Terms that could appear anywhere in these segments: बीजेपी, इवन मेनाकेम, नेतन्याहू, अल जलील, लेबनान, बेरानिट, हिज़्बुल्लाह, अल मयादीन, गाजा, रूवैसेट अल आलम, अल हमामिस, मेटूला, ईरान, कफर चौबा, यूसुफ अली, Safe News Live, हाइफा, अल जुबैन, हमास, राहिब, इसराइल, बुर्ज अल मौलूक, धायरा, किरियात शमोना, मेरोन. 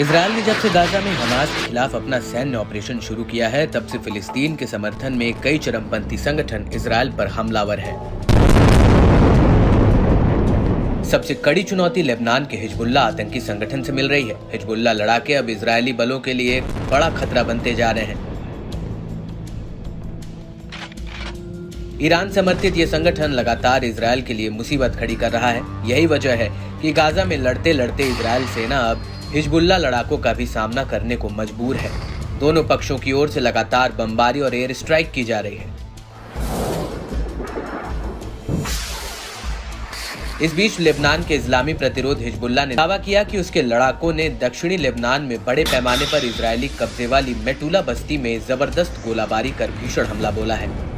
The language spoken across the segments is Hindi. इसराइल ने जब से गाजा में हमास के खिलाफ अपना सैन्य ऑपरेशन शुरू किया है, तब से फिलिस्तीन के समर्थन में कई चरमपंथी संगठन इसराइल पर हमलावर हैं। सबसे कड़ी चुनौती लेबनान के हिज़्बुल्लाह आतंकी संगठन से मिल रही है। हिज़्बुल्लाह लड़ाके अब इजरायली बलों के लिए एक बड़ा खतरा बनते जा रहे हैं। ईरान समर्थित ये संगठन लगातार इसराइल के लिए मुसीबत खड़ी कर रहा है। यही वजह है कि गाजा में लड़ते लड़ते इसराइल सेना अब हिज़्बुल्लाह लड़ाकों का भी सामना करने को मजबूर है। दोनों पक्षों की ओर से लगातार बमबारी और एयर स्ट्राइक की जा रही है। इस बीच लेबनान के इस्लामी प्रतिरोध हिज़्बुल्लाह ने दावा किया कि उसके लड़ाकों ने दक्षिणी लेबनान में बड़े पैमाने पर इजरायली कब्जे वाली मेटूला बस्ती में जबरदस्त गोलाबारी कर भीषण हमला बोला है।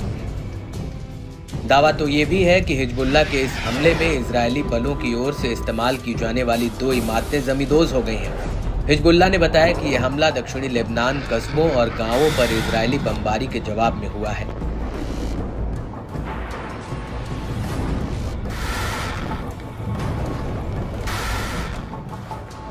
दावा तो ये भी है कि हिज़्बुल्लाह के इस हमले में इजरायली बलों की ओर से इस्तेमाल की जाने वाली दो इमारतें जमींदोज हो गई हैं। हिज़्बुल्लाह ने बताया कि यह हमला दक्षिणी लेबनान कस्बों और गांवों पर इजरायली बमबारी के जवाब में हुआ है।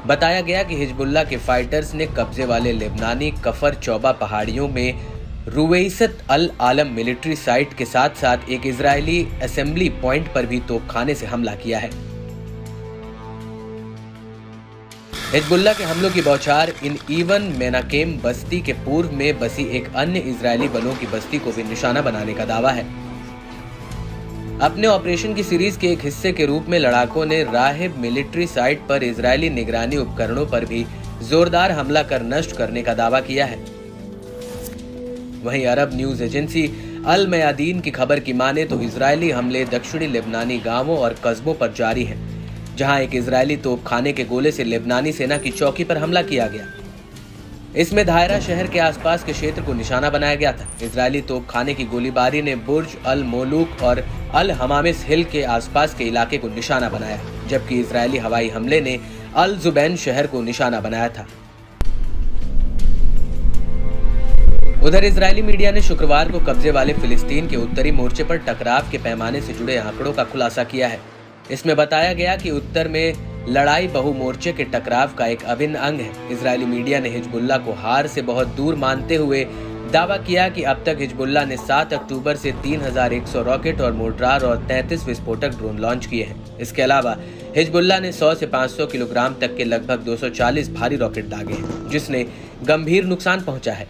बताया गया कि हिज़्बुल्लाह के फाइटर्स ने कब्जे वाले लेबनानी कफर चौबा पहाड़ियों में रूवैसेट अल आलम मिलिट्री साइट के साथ साथ एक इजरायली असेंबली पॉइंट पर भी तोपखाने से हमला किया है। हिज़्बुल्लाह के हमलों की बौछार इन इवन मेनाकेम बस्ती के पूर्व में बसी एक अन्य इजरायली बलों की बस्ती को भी निशाना बनाने का दावा है। अपने ऑपरेशन की सीरीज के एक हिस्से के रूप में लड़ाकों ने राहिब मिलिट्री साइट पर इजरायली निगरानी उपकरणों पर भी जोरदार हमला कर नष्ट करने का दावा किया है। वहीं अरब न्यूज एजेंसी अल मयादीन की खबर की माने तो इजरायली हमले दक्षिणी लेबनानी गांवों और कस्बों पर जारी हैं, जहां एक इजरायली तोपखाने के गोले से लेबनानी सेना की चौकी पर हमला किया गया। इसमें धायरा शहर के आसपास के क्षेत्र को निशाना बनाया गया था। इजरायली तोपखाने की गोलीबारी ने बुर्ज अल मौलूक और अल हमामिस हिल के आसपास के इलाके को निशाना बनाया, जबकि इजरायली हवाई हमले ने अल जुबैन शहर को निशाना बनाया था। उधर इजरायली मीडिया ने शुक्रवार को कब्जे वाले फिलिस्तीन के उत्तरी मोर्चे पर टकराव के पैमाने से जुड़े आंकड़ों का खुलासा किया है। इसमें बताया गया कि उत्तर में लड़ाई बहुमोर्चे के टकराव का एक अभिन्न अंग है। इजरायली मीडिया ने हिज़्बुल्लाह को हार से बहुत दूर मानते हुए दावा किया कि अब तक हिज़्बुल्लाह ने 7 अक्टूबर से 3100 रॉकेट और मोर्टार और 33 विस्फोटक ड्रोन लॉन्च किए हैं। इसके अलावा हिज़्बुल्लाह ने 100 से 500 किलोग्राम तक के लगभग 240 भारी रॉकेट दागे हैं, जिसने गंभीर नुकसान पहुँचा है।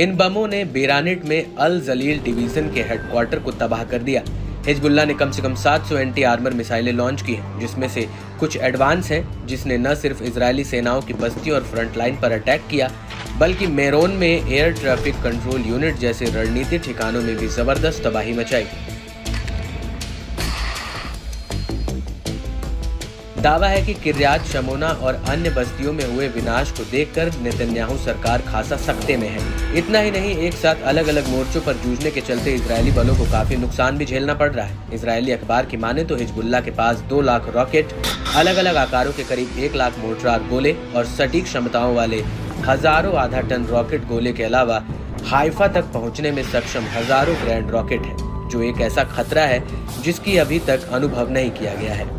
इन बमों ने बेरानिट में अल जलील डिवीजन के हेडक्वार्टर को तबाह कर दिया। हिज़्बुल्लाह ने कम से कम 700 एंटी आर्मर मिसाइलें लॉन्च की हैं, जिसमें से कुछ एडवांस हैं, जिसने न सिर्फ इजरायली सेनाओं की बस्ती और फ्रंट लाइन पर अटैक किया, बल्कि मेरोन में एयर ट्रैफिक कंट्रोल यूनिट जैसे रणनीतिक ठिकानों में भी जबरदस्त तबाही मचाई। दावा है कि किरियात शमोना और अन्य बस्तियों में हुए विनाश को देखकर नेतन्याहू सरकार खासा सख्ते में है। इतना ही नहीं, एक साथ अलग अलग मोर्चों पर जूझने के चलते इजरायली बलों को काफी नुकसान भी झेलना पड़ रहा है। इजरायली अखबार की माने तो हिज़्बुल्लाह के पास 2 लाख रॉकेट, अलग अलग आकारों के करीब 1 लाख मोर्टार गोले और सटीक क्षमताओं वाले हजारों आधा टन रॉकेट गोले के अलावा हाइफा तक पहुँचने में सक्षम हजारों ग्रैंड रॉकेट है, जो एक ऐसा खतरा है जिसकी अभी तक अनुभव नहीं किया गया है।